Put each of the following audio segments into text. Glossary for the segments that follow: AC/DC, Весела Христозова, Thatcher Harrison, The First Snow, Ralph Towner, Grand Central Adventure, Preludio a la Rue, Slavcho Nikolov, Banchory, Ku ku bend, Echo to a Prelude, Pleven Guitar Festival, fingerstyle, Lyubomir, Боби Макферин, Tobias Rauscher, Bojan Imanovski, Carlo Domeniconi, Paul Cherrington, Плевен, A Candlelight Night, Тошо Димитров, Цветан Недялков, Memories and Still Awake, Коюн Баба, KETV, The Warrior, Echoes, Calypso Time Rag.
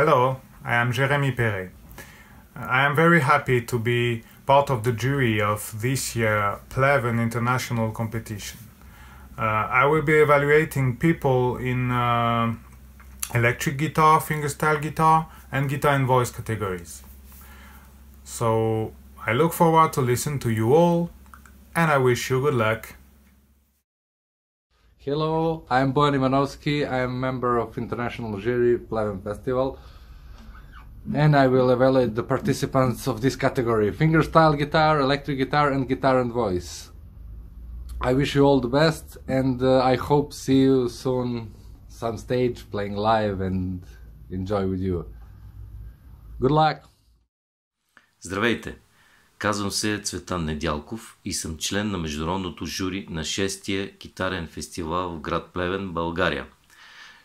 Hello, I am Jérémy Perret. I am very happy to be part of the jury of this year's Pleven International Competition. I will be evaluating people in electric guitar, fingerstyle guitar, and guitar and voice categories. So I look forward to listen to you all, and I wish you good luck. Hello, I'm Bojan Imanovski. I'm a member of International Jury Pleven Festival, and I will evaluate the participants of this category: fingerstyle guitar, electric guitar and voice. I wish you all the best, and I hope see you soon on stage playing live and enjoy with you. Good luck! Здравейте! Казвам се Цветан Недялков и съм член на международното жури на 6-тия китарен фестивал в град Плевен, България.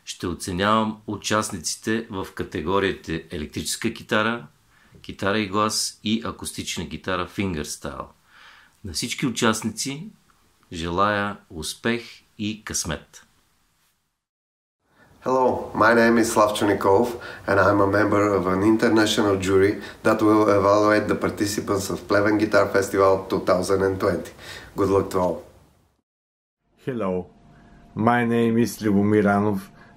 Ще оценявам участниците в категориите електрическа китара, китара и глас и акустична гитара фингърстайл. На всички участници желая успех и късмет! Hello, my name is Slavcho Nikolov and I'm a member of an international jury that will evaluate the participants of Pleven Guitar Festival 2020. Good luck to all. Hello, my name is Lyubomir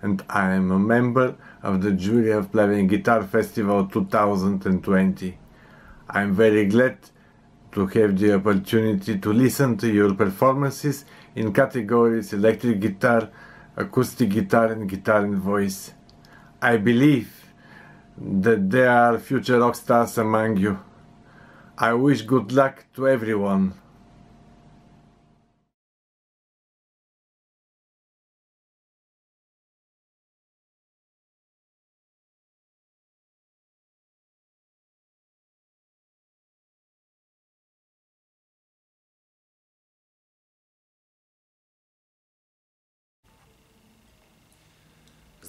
and I am a member of the jury of Pleven Guitar Festival 2020. I'm very glad to have the opportunity to listen to your performances in categories electric guitar, acoustic guitar and voice. I believe that there are future rock stars among you. I wish good luck to everyone.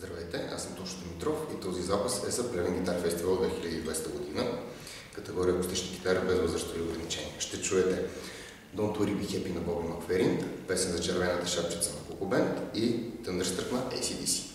Здравейте, аз съм Тошо Димитров и този запис е за Pleven Guitar Festival 2020 година, категория акустични гитари без възрастови ограничения. Ще чуете Don't Worry Be Happy на Боби Макферин, песен за червената шапчица на Коко Бенд и Thunderstruck на AC/DC.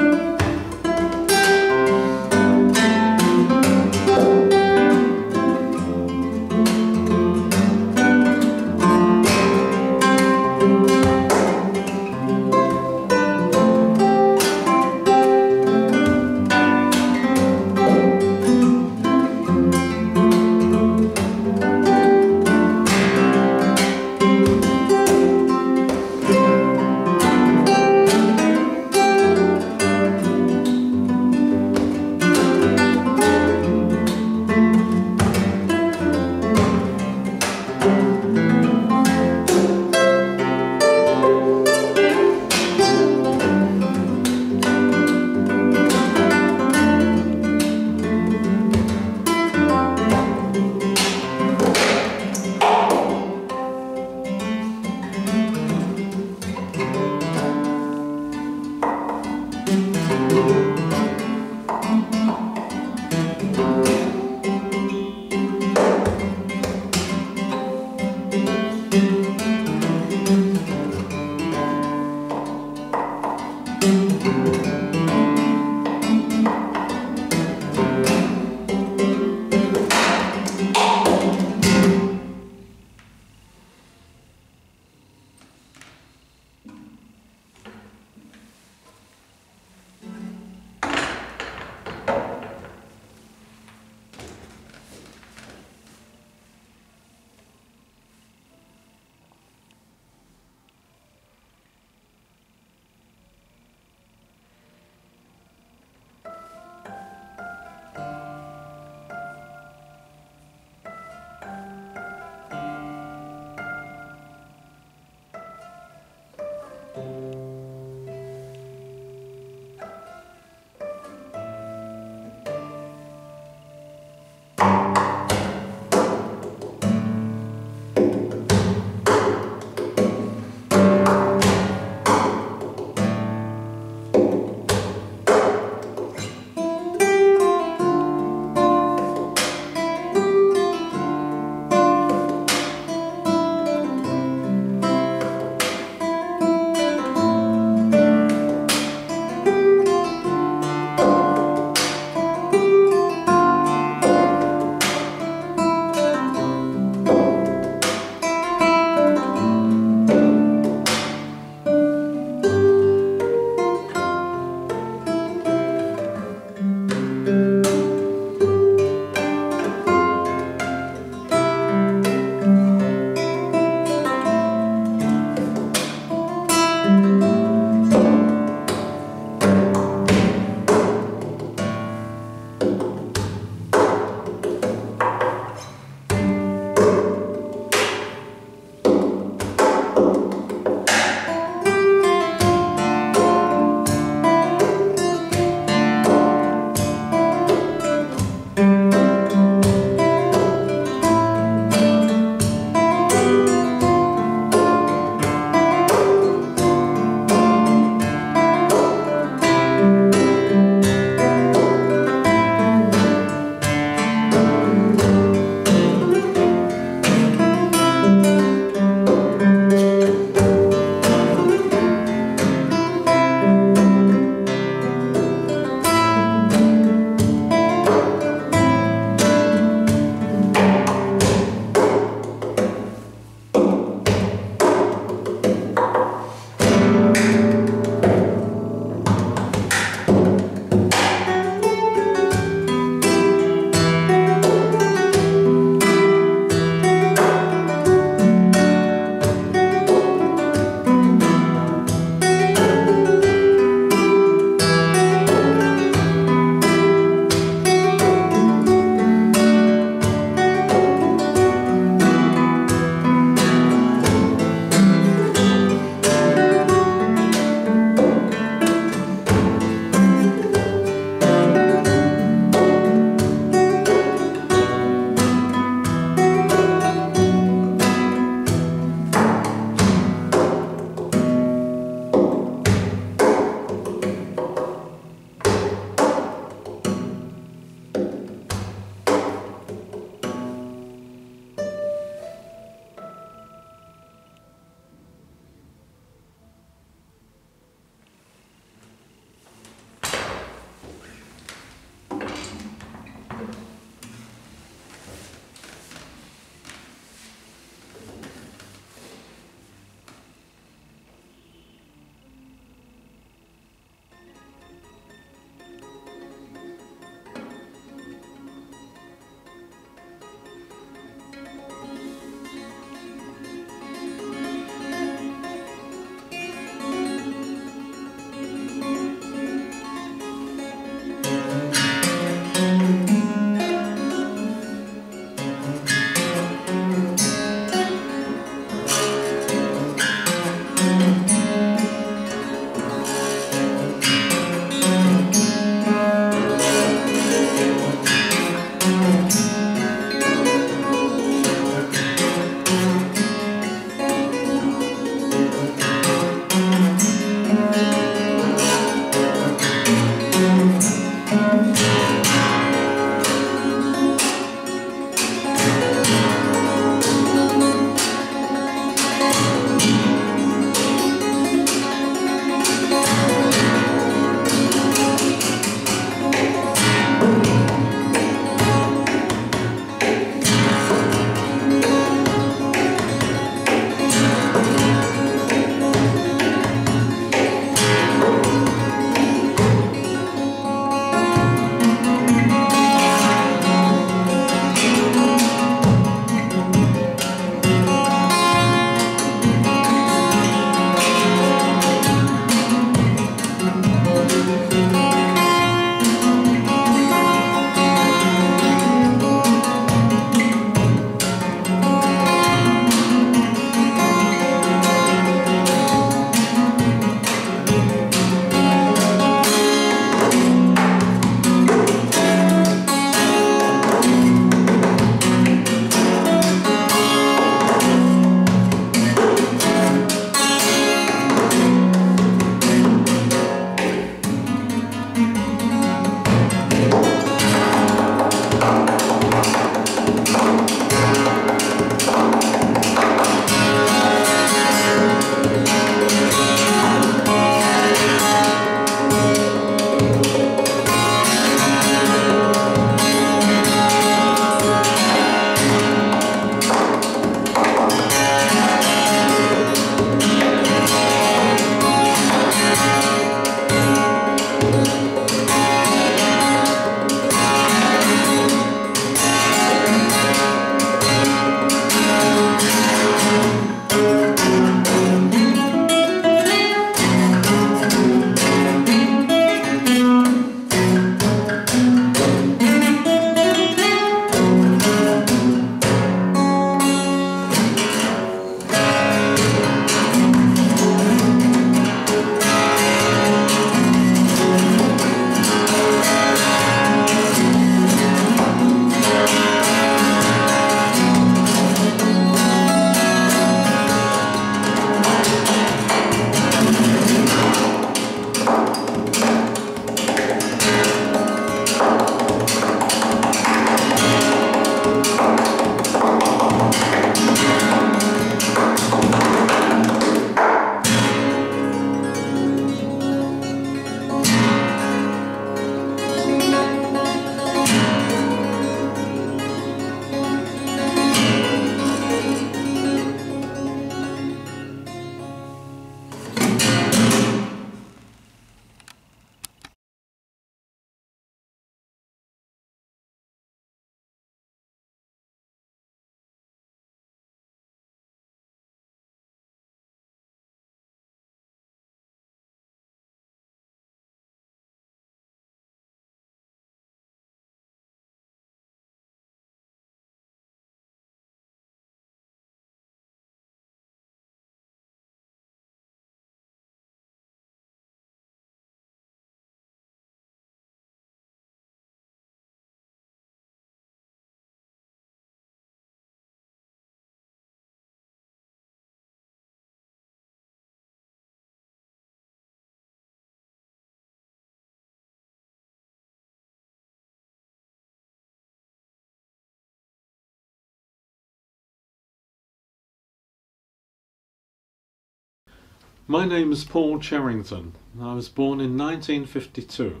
My name is Paul Cherrington. I was born in 1952.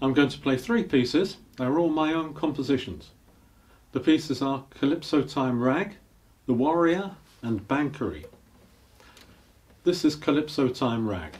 I'm going to play three pieces. They're all my own compositions. The pieces are Calypso Time Rag, The Warrior and Banchory. This is Calypso Time Rag.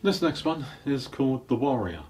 This next one is called The Warrior.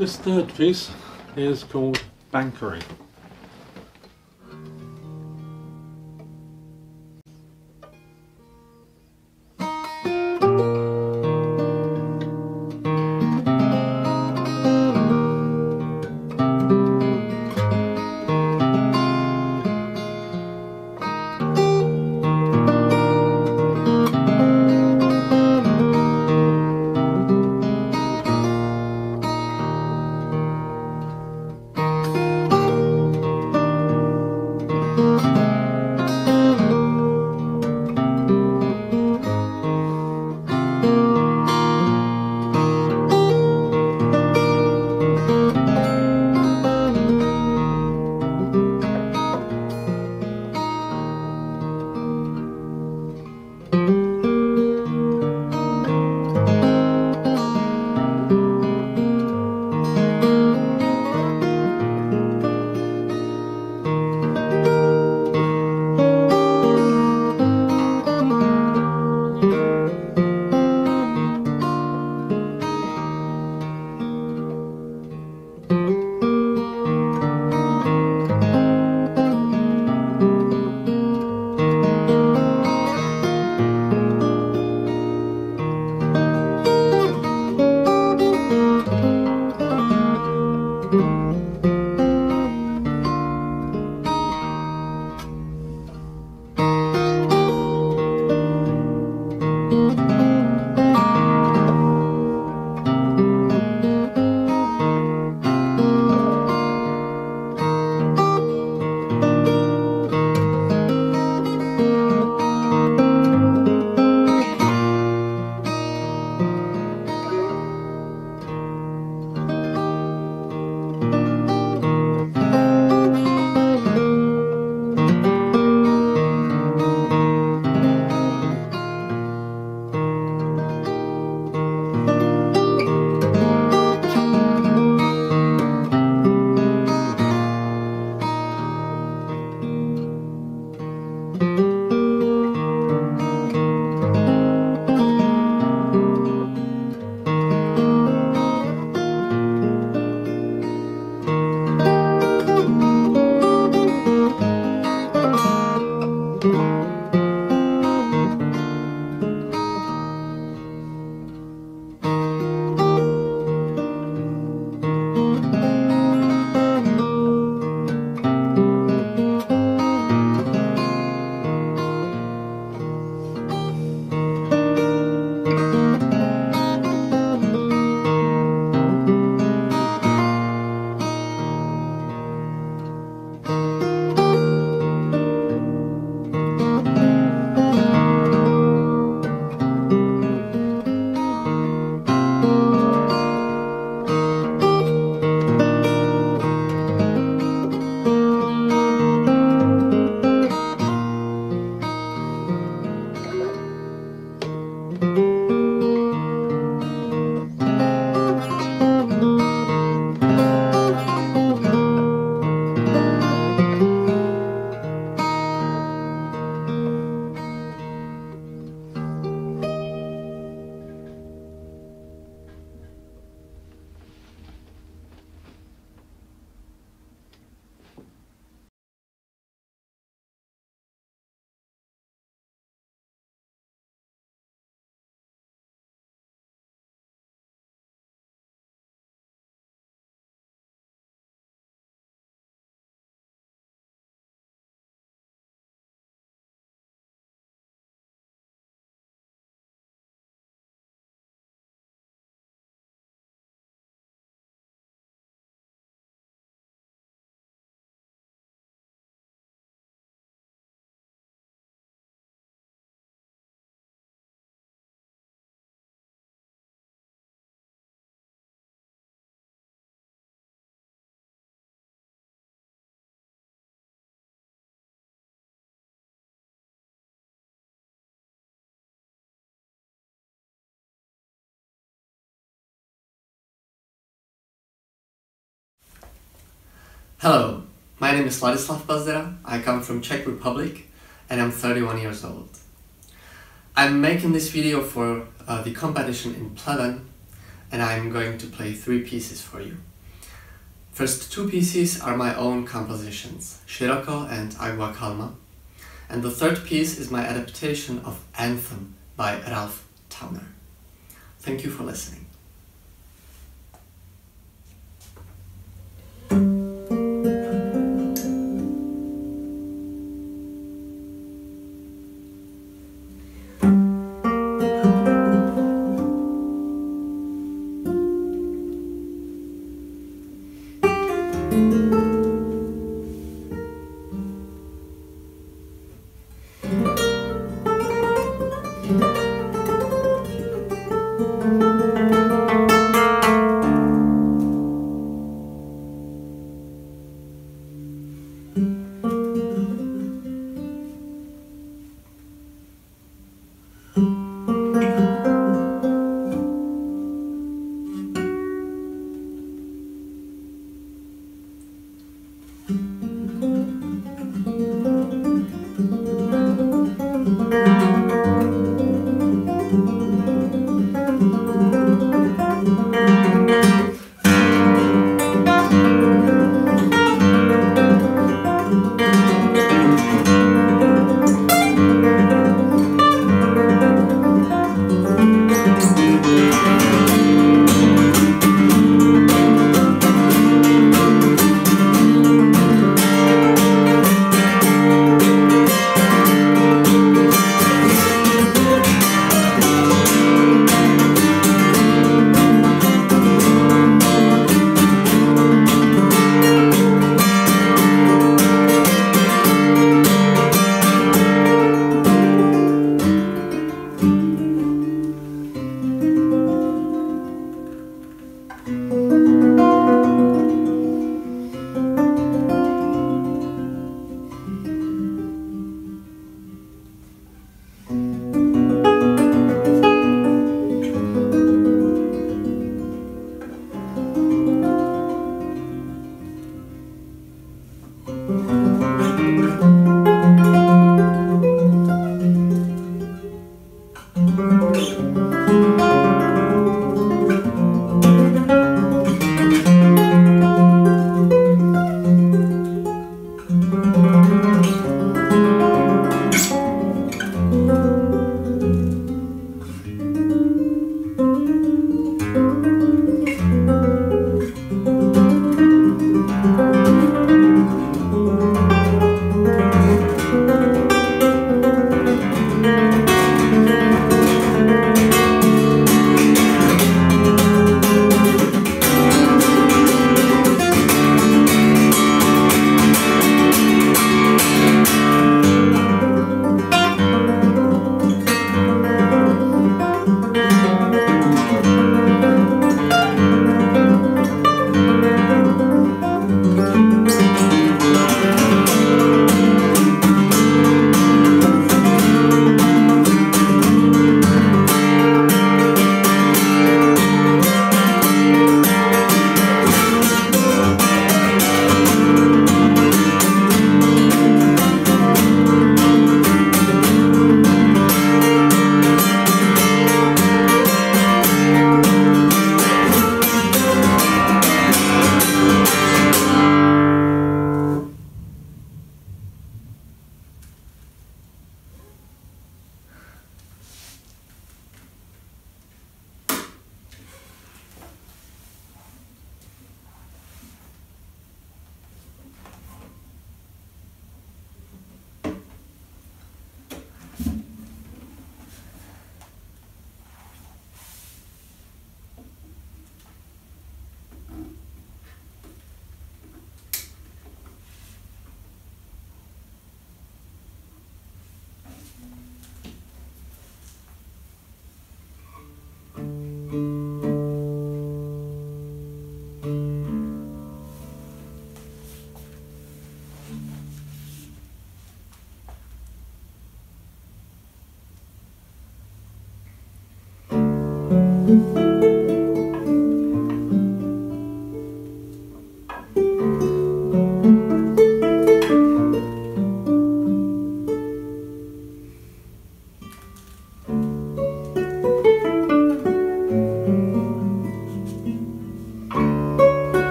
This third piece is called Banchory. Hello, my name is Ladislav Pazdera, I come from Czech Republic and I'm 31 years old. I'm making this video for the competition in Pleven and I'm going to play three pieces for you. First two pieces are my own compositions, Shiroko and Agua Calma, and the third piece is my adaptation of Anthem by Ralph Towner. Thank you for listening.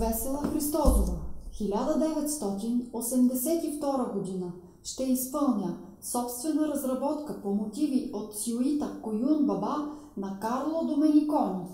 Весела Христозова, 1982 година, ще изпълня собствена разработка по мотиви от сюита Коюн Баба на Карло Доменикони.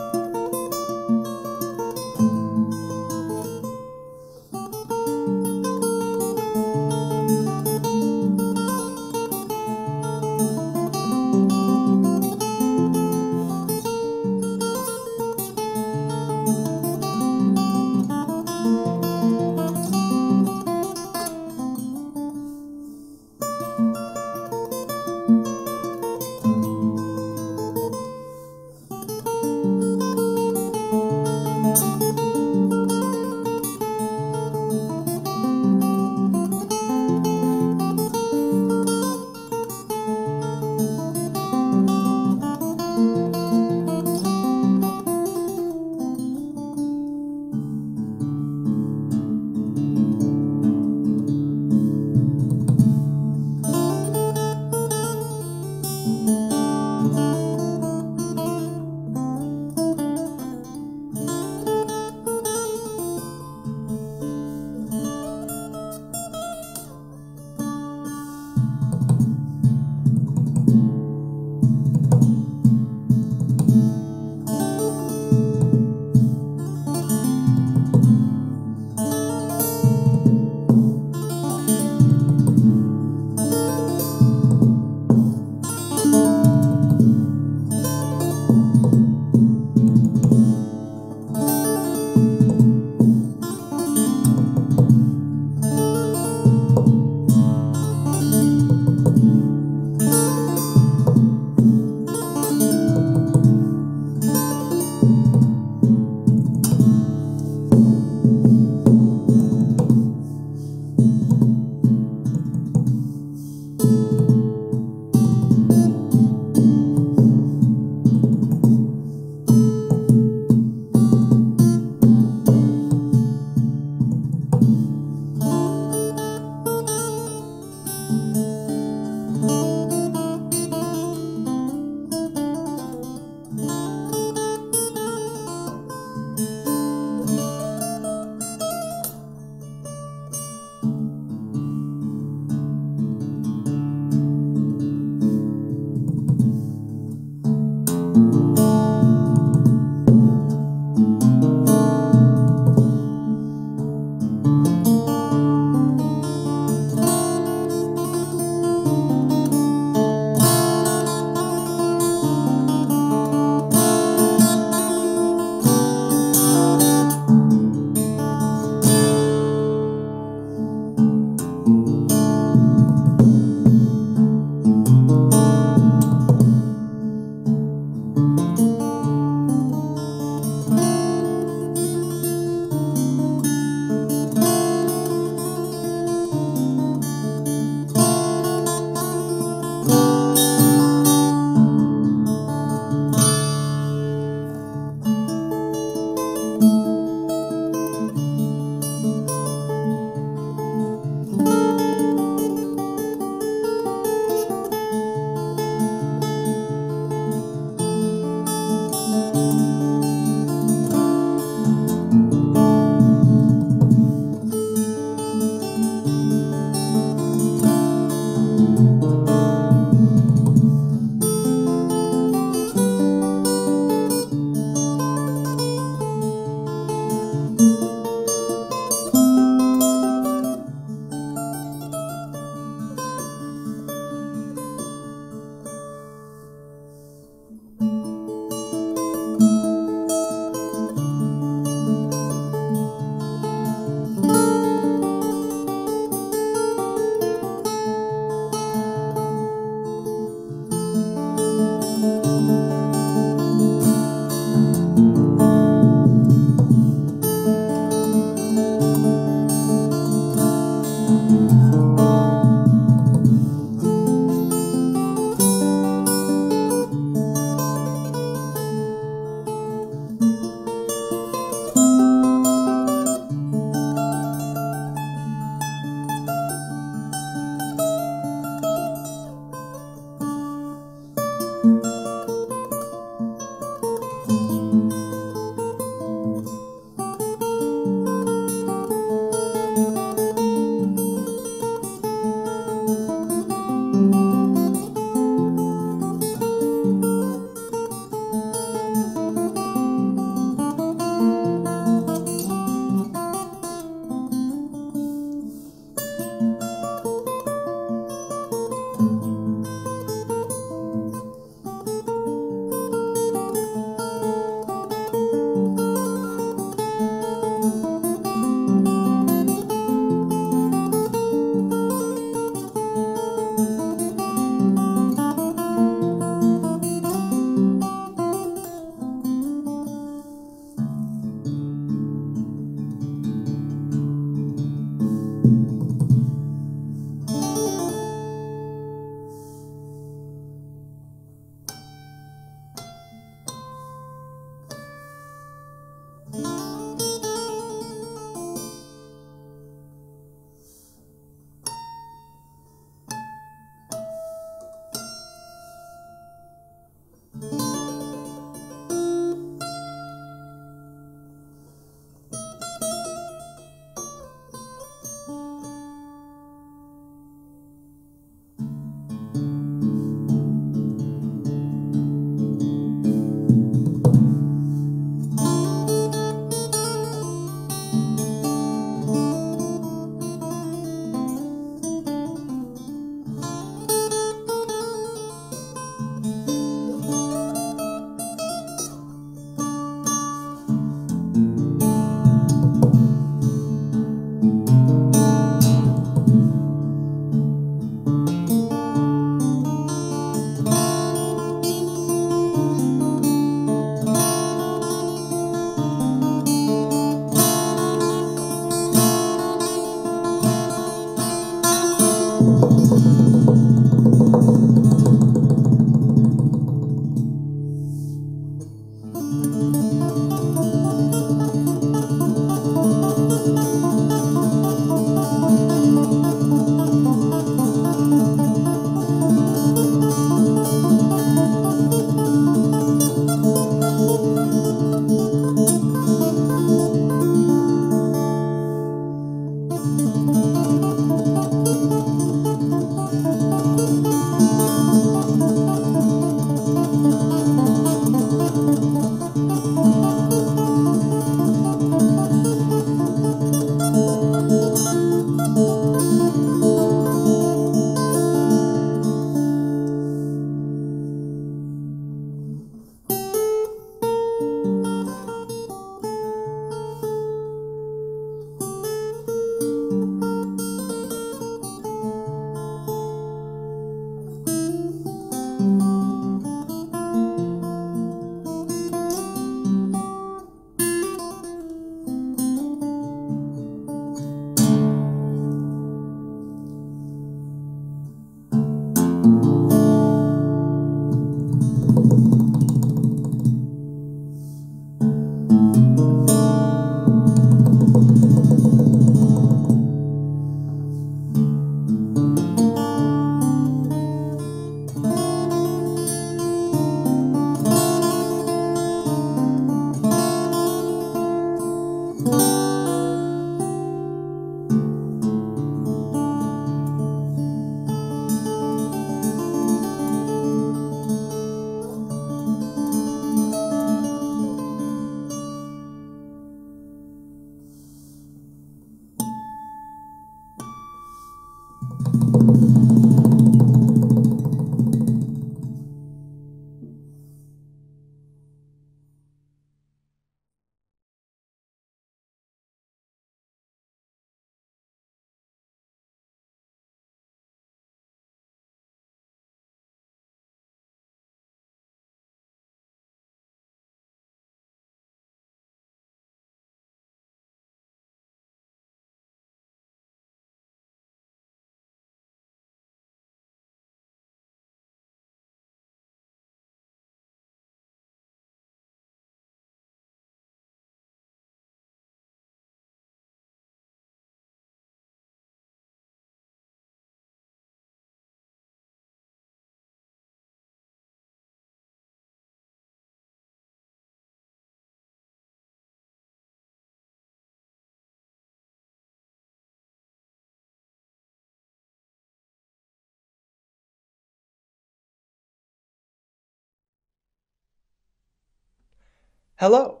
Hello,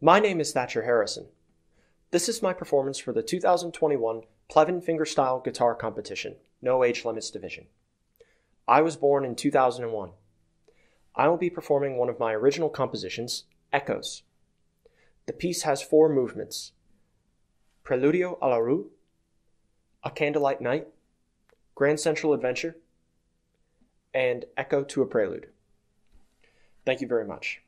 my name is Thatcher Harrison. This is my performance for the 2021 Pleven Fingerstyle Guitar Competition, No Age Limits Division. I was born in 2001. I will be performing one of my original compositions, Echoes. The piece has four movements: Preludio a la Rue, A Candlelight Night, Grand Central Adventure, and Echo to a Prelude. Thank you very much.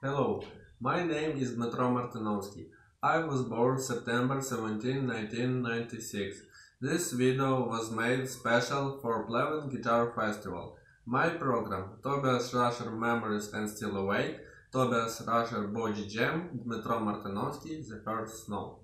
Hello, my name is Dmytro Martynovskyi. I was born September 17, 1996. This video was made special for Pleven Guitar Festival. My program Tobias Rauscher Memories and Still Awake, Tobias Rauscher Bogie Jam, Dmytro Martynovskyi, The First Snow.